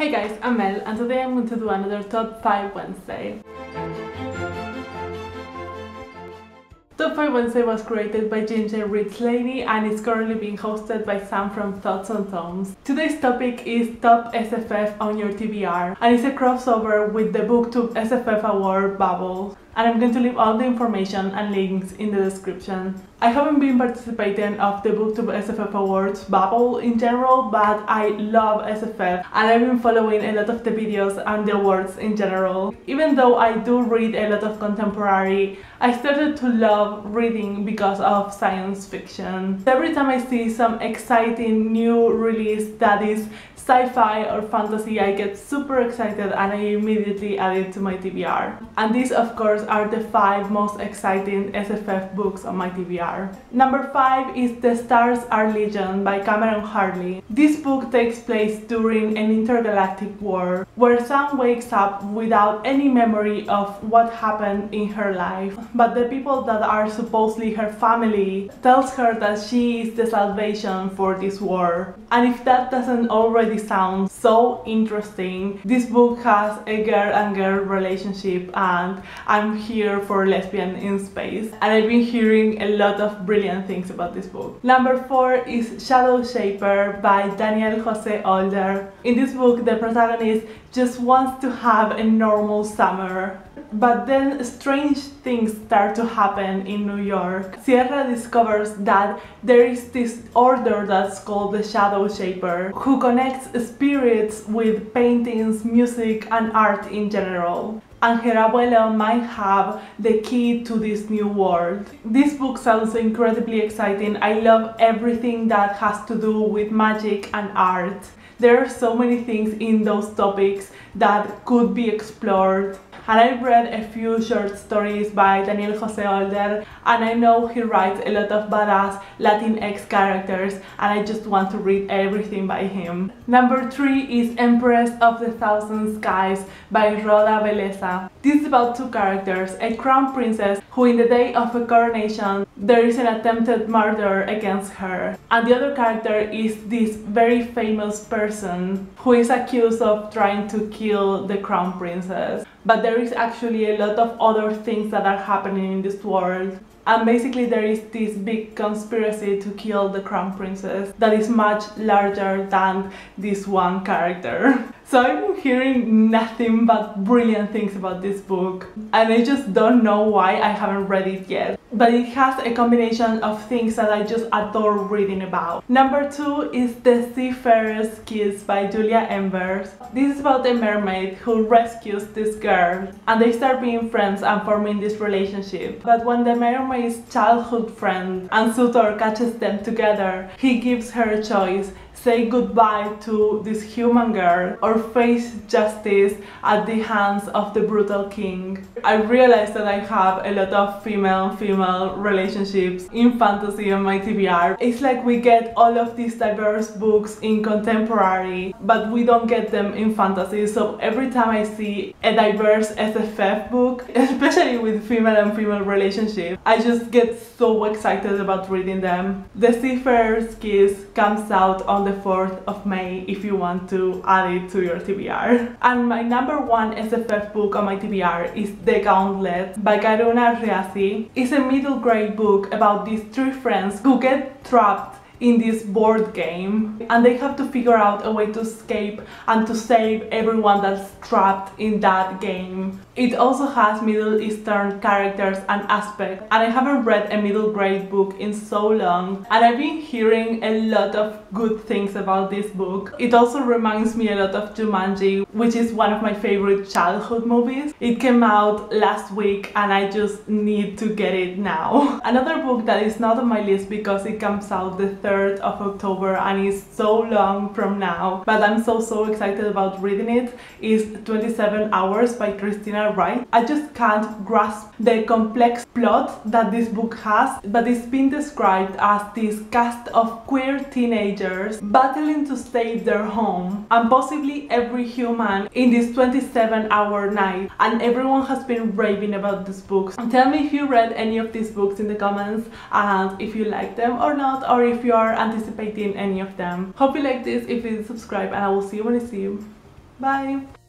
Hey guys, I'm Mel and today I'm going to do another Top 5 Wednesday. Top 5 Wednesday was created by Ginger Ritzlaney and is currently being hosted by Sam from Thoughts on Tomes. Today's topic is Top SFF on your TBR and it's a crossover with the BookTube SFF Award Bubble. And I'm going to leave all the information and links in the description. I haven't been participating of the BookTube SFF Awards bubble in general, but I love SFF and I've been following a lot of the videos and the awards in general. Even though I do read a lot of contemporary, I started to love reading because of science fiction. Every time I see some exciting new release that is sci-fi or fantasy, I get super excited and I immediately add it to my TBR. And these of course are the 5 most exciting SFF books on my TBR. Number 5 is The Stars Are Legion by Cameron Hartley. This book takes place during an intergalactic war where Sam wakes up without any memory of what happened in her life, but the people that are supposedly her family tells her that she is the salvation for this war. And if that doesn't already sounds so interesting. This book has a girl and girl relationship and I'm here for lesbian in space, and I've been hearing a lot of brilliant things about this book. Number 4 is Shadow Shaper by Daniel José Older. In this book the protagonist just wants to have a normal summer, but then strange things start to happen in New York. Sierra discovers that there is this order that's called the Shadow Shaper, who connects spirits with paintings, music and art in general. And her abuela might have the key to this new world. This book sounds incredibly exciting. I love everything that has to do with magic and art. There are so many things in those topics that could be explored. And I've read a few short stories by Daniel José Older and I know he writes a lot of badass Latinx characters and I just want to read everything by him. Number 3 is Empress of the Thousand Skies by Rhoda Belleza. This is about two characters, a crown princess who in the day of her coronation there is an attempted murder against her, and the other character is this very famous person who is accused of trying to kill the crown princess. But there is actually a lot of other things that are happening in this world. And basically there is this big conspiracy to kill the crown princess that is much larger than this one character. So I'm hearing nothing but brilliant things about this book and I just don't know why I haven't read it yet. But it has a combination of things that I just adore reading about. Number 2 is The Seafarer's Kiss by Julia Ember. This is about a mermaid who rescues this girl and they start being friends and forming this relationship. But when the mermaid's childhood friend and suitor catches them together, he gives her a choice: say goodbye to this human girl or face justice at the hands of the brutal king. I realized that I have a lot of female-female relationships in fantasy on my TBR. It's like we get all of these diverse books in contemporary, but we don't get them in fantasy. So every time I see a diverse SFF book, especially with female and female relationships, I just get so excited about reading them. The Seafarer's Kiss comes out on the 4th of May if you want to add it to your TBR. And my number 1 SFF book on my TBR is The Gauntlet by Karuna Riazi. It's a middle grade book about these 3 friends who get trapped in this board game and they have to figure out a way to escape and to save everyone that's trapped in that game. It also has Middle Eastern characters and aspects, and I haven't read a middle grade book in so long and I've been hearing a lot of good things about this book. It also reminds me a lot of Jumanji, which is one of my favorite childhood movies. It came out last week and I just need to get it now. Another book that is not on my list because it comes out the 3rd of October and is so long from now, but I'm so excited about reading it, is 27 Hours by Tristina Wright. I just can't grasp the complex plot that this book has, but it's been described as this cast of queer teenagers battling to save their home and possibly every human in this 27-hour night, and everyone has been raving about this book. Tell me if you read any of these books in the comments and if you like them or not, or if you are anticipating any of them. Hope you like this. If you subscribe, and I will see you when I see you. Bye!